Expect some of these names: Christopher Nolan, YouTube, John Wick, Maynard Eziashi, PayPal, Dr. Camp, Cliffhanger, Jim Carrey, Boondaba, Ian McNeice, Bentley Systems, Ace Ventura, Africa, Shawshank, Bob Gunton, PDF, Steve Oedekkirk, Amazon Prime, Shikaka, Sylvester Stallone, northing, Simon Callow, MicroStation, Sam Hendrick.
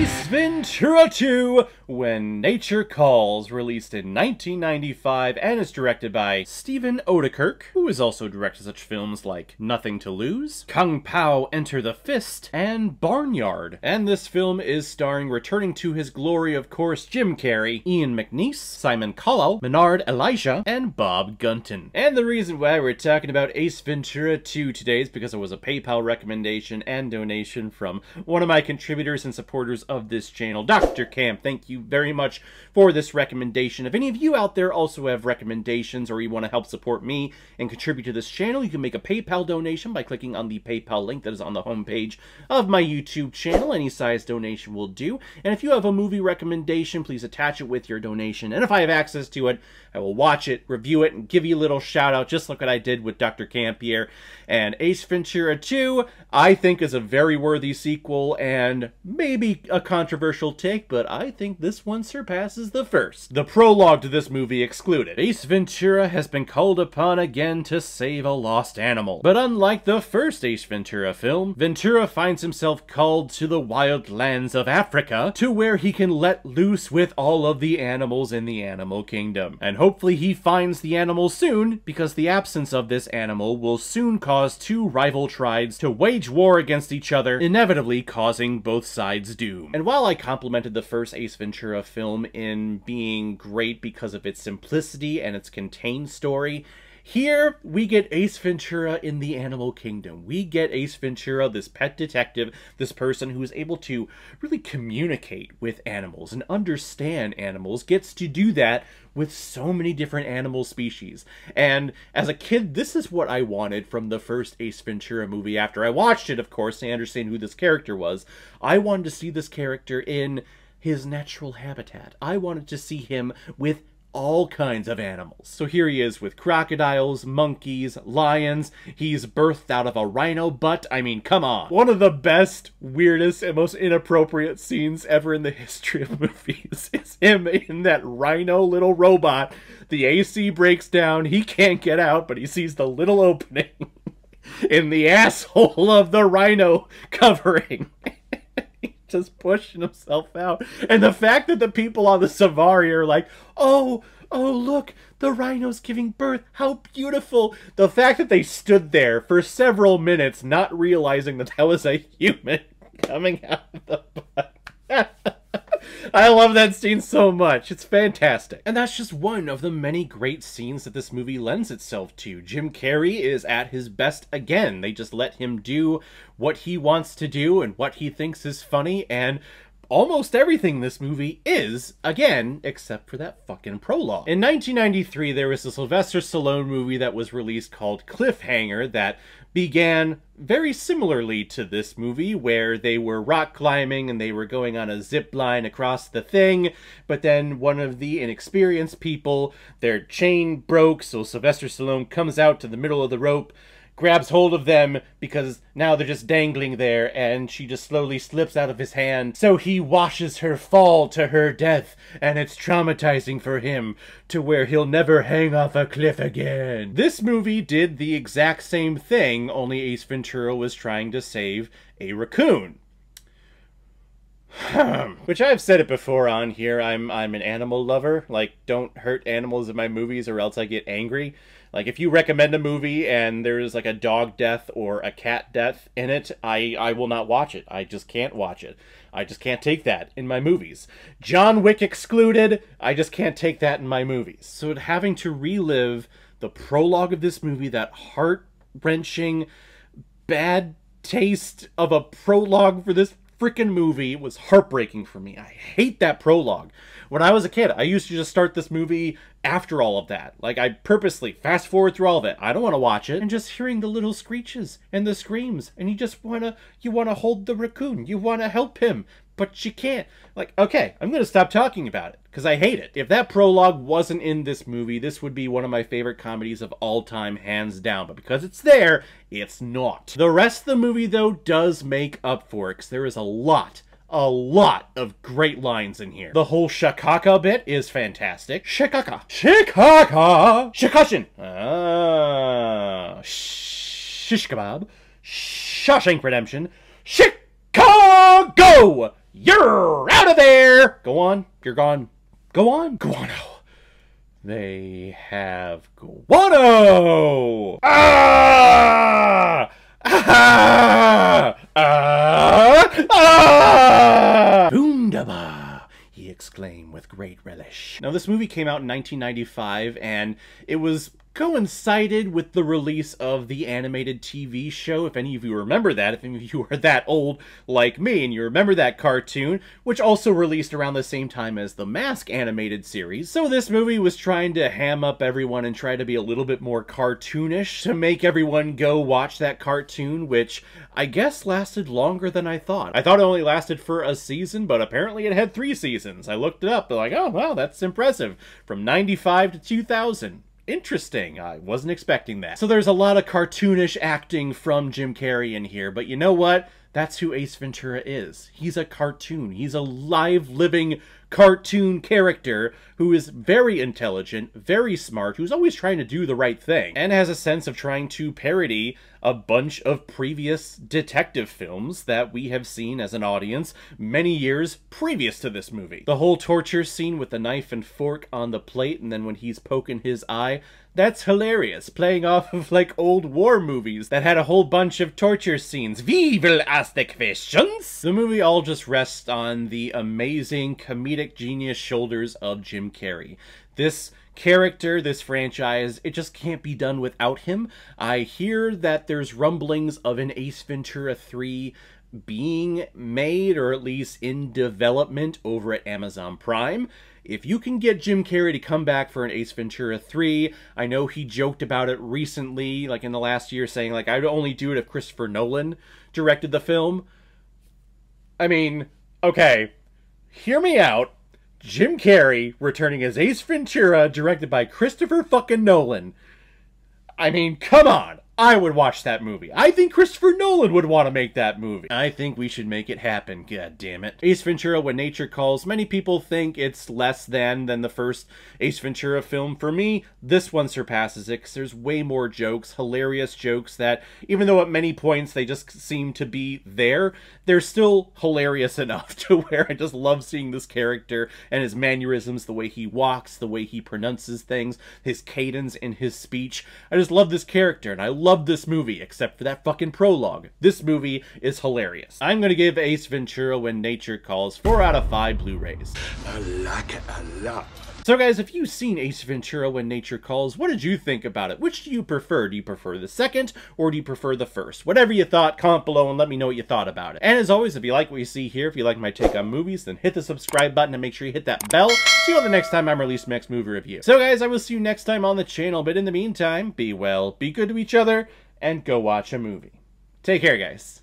Ace Ventura 2, When Nature Calls, released in 1995 and is directed by Steve Oedekkirk, who has also directed such films like Nothing to Lose, Kung Pao Enter the Fist, and Barnyard. And this film is starring, returning to his glory, of course, Jim Carrey, Ian McNeice, Simon Callow, Maynard Eziashi, and Bob Gunton. And the reason why we're talking about Ace Ventura 2 today is because it was a PayPal recommendation and donation from one of my contributors and supporters of this channel, Dr. Camp. Thank you very much for this recommendation. If any of you out there also have recommendations or you want to help support me and contribute to this channel, you can make a PayPal donation by clicking on the PayPal link that is on the homepage of my YouTube channel. Any size donation will do. And if you have a movie recommendation, please attach it with your donation. And if I have access to it, I will watch it, review it, and give you a little shout out, just like what I did with Dr. Camp here. And Ace Ventura 2, I think, is a very worthy sequel and maybe a controversial take, but I think this one surpasses the first. The prologue to this movie excluded. Ace Ventura has been called upon again to save a lost animal. But unlike the first Ace Ventura film, Ventura finds himself called to the wild lands of Africa, to where he can let loose with all of the animals in the animal kingdom. And hopefully he finds the animal soon, because the absence of this animal will soon cause two rival tribes to wage war against each other, inevitably causing both sides doom. And while I complimented the first Ace Ventura film in being great because of its simplicity and its contained story, here we get Ace Ventura in the animal kingdom. We get Ace Ventura, this pet detective, this person who is able to really communicate with animals and understand animals, gets to do that with so many different animal species. And as a kid, this is what I wanted from the first Ace Ventura movie. After I watched it, of course, I understand who this character was. I wanted to see this character in his natural habitat. I wanted to see him with all kinds of animals. So here he is with crocodiles, monkeys, lions. He's birthed out of a rhino butt. I mean, come on. One of the best, weirdest, and most inappropriate scenes ever in the history of movies is him in that rhino little robot. The AC breaks down. He can't get out, but he sees the little opening in the asshole of the rhino covering. Just pushing himself out. And the fact that the people on the Savari are like, oh, look, the rhino's giving birth. How beautiful. The fact that they stood there for several minutes not realizing that that was a human coming out of the butt. I love that scene so much. It's fantastic. And that's just one of the many great scenes that this movie lends itself to. Jim Carrey is at his best again. They just let him do what he wants to do and what he thinks is funny, and almost everything this movie is, again, except for that fucking prologue. In 1993, there was a Sylvester Stallone movie that was released called Cliffhanger that began very similarly to this movie, where they were rock climbing and they were going on a zip line across the thing, but then one of the inexperienced people, their chain broke, so Sylvester Stallone comes out to the middle of the rope, grabs hold of them, because now they're just dangling there, and she just slowly slips out of his hand. So he watches her fall to her death, and it's traumatizing for him to where he'll never hang off a cliff again. This movie did the exact same thing, only Ace Ventura was trying to save a raccoon. Which I've said it before on here, I'm an animal lover. Like, don't hurt animals in my movies or else I get angry. Like, if you recommend a movie and there's like a dog death or a cat death in it, I will not watch it. I just can't watch it. I just can't take that in my movies. John Wick excluded, I just can't take that in my movies. So having to relive the prologue of this movie, that heart-wrenching, bad taste of a prologue for this freaking movie, was heartbreaking for me. I hate that prologue. When I was a kid, I used to just start this movie after all of that. Like, I purposely fast forward through all of it. I don't want to watch it. And just hearing the little screeches and the screams, and you want to hold the raccoon. You want to help him, but you can't. Like, okay, I'm going to stop talking about it because I hate it. If that prologue wasn't in this movie, this would be one of my favorite comedies of all time, hands down. But because it's there, it's not. The rest of the movie, though, does make up for it, because there is a lot of great lines in here. The whole Shikaka bit is fantastic. Shikaka. Shikaka. Shikashin. Shish Kebab. Shawshank Redemption. Shikaka. You're out of there! Go on. You're gone. Go on. Guano. They have guano! Ah! Ah! Ah! Ah! Boondaba! He exclaimed with great relish. Now, this movie came out in 1995, and it was coincided with the release of the animated TV show, if any of you remember that, if any of you are that old like me and you remember that cartoon, which also released around the same time as the Mask animated series. So this movie was trying to ham up everyone and try to be a little bit more cartoonish to make everyone go watch that cartoon, which I guess lasted longer than I thought. I thought it only lasted for a season, but apparently it had 3 seasons. I looked it up, like, oh wow, that's impressive. From 95 to 2000. Interesting. I wasn't expecting that. So there's a lot of cartoonish acting from Jim Carrey in here, but you know what? That's who Ace Ventura is. He's a cartoon. He's a live, living cartoon character who is very intelligent, very smart, who's always trying to do the right thing, and has a sense of trying to parody a bunch of previous detective films that we have seen as an audience many years previous to this movie. The whole torture scene with the knife and fork on the plate, and then when he's poking his eye, that's hilarious, playing off of like old war movies that had a whole bunch of torture scenes. We will ask the questions! The movie all just rests on the amazing comedic genius shoulders of Jim Carrey. This character, this franchise, it just can't be done without him. I hear that there's rumblings of an Ace Ventura 3 being made, or at least in development, over at Amazon Prime. If you can get Jim Carrey to come back for an Ace Ventura 3, I know he joked about it recently, like in the last year, saying like, I'd only do it if Christopher Nolan directed the film. I mean, okay, hear me out. Jim Carrey returning as Ace Ventura, directed by Christopher fucking Nolan. I mean, come on. I would watch that movie. I think Christopher Nolan would want to make that movie. I think we should make it happen, god damn it. Ace Ventura: When Nature Calls. Many people think it's less than the first Ace Ventura film. For me, this one surpasses it because there's way more jokes, hilarious jokes that, even though at many points they just seem to be there, they're still hilarious enough to where I just love seeing this character and his mannerisms, the way he walks, the way he pronounces things, his cadence in his speech. I just love this character, and I love this movie, except for that fucking prologue. This movie is hilarious. I'm gonna give Ace Ventura: When Nature Calls 4 out of 5 Blu-rays. I like it a lot. So guys, if you've seen Ace Ventura: When Nature Calls, what did you think about it? Which do you prefer? Do you prefer the second, or do you prefer the first? Whatever you thought, comment below and let me know what you thought about it. And as always, if you like what you see here, if you like my take on movies, then hit the subscribe button and make sure you hit that bell. See you the next time I release my next movie review. So guys, I will see you next time on the channel, but in the meantime, be well, be good to each other, and go watch a movie. Take care, guys.